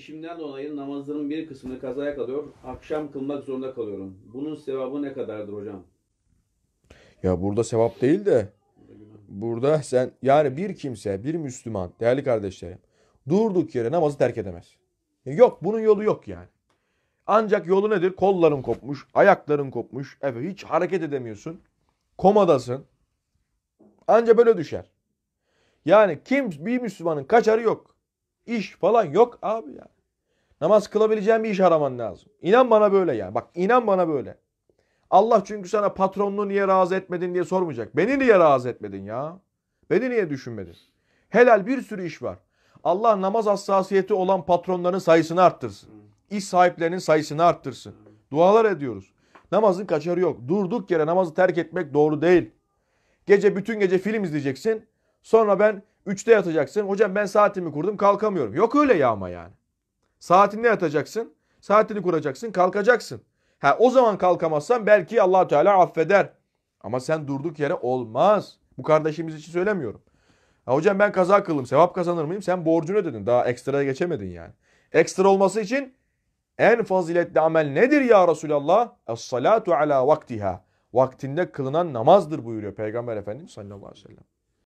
İşimden dolayı namazların bir kısmını kazaya kalıyor. Akşam kılmak zorunda kalıyorum. Bunun sevabı ne kadardır hocam? Ya burada sevap değil de burada sen yani bir kimse, bir Müslüman değerli kardeşlerim durduk yere namazı terk edemez. Yok, bunun yolu yok yani. Ancak yolu nedir? Kolların kopmuş, ayakların kopmuş, hiç hareket edemiyorsun. Komadasın. Ancak böyle düşer. Yani bir Müslümanın kaçarı yok. İş falan yok abi yani. Namaz kılabileceğin bir iş araman lazım. İnan bana böyle yani. Bak inan bana böyle. Allah çünkü sana patronunu niye razı etmedin diye sormayacak. Beni niye razı etmedin ya? Beni niye düşünmedin? Helal bir sürü iş var. Allah namaz hassasiyeti olan patronların sayısını arttırsın. İş sahiplerinin sayısını arttırsın. Dualar ediyoruz. Namazın kaçarı yok. Durduk yere namazı terk etmek doğru değil. Gece bütün gece film izleyeceksin. Sonra 3'te yatacaksın. Hocam ben saatimi kurdum kalkamıyorum. Yok öyle ya ama yani. Saatinde yatacaksın. Saatini kuracaksın. Kalkacaksın. O zaman kalkamazsan belki Allah Teala affeder. Ama sen durduk yere olmaz. Bu kardeşimiz için söylemiyorum. Hocam ben kaza kıldım. Sevap kazanır mıyım? Sen borcunu ödedin. Daha ekstraya geçemedin yani. Ekstra olması için en faziletli amel nedir ya Resulallah? Es-salatu ala vaktiha. Vaktinde kılınan namazdır buyuruyor Peygamber Efendimiz sallallahu aleyhi ve sellem.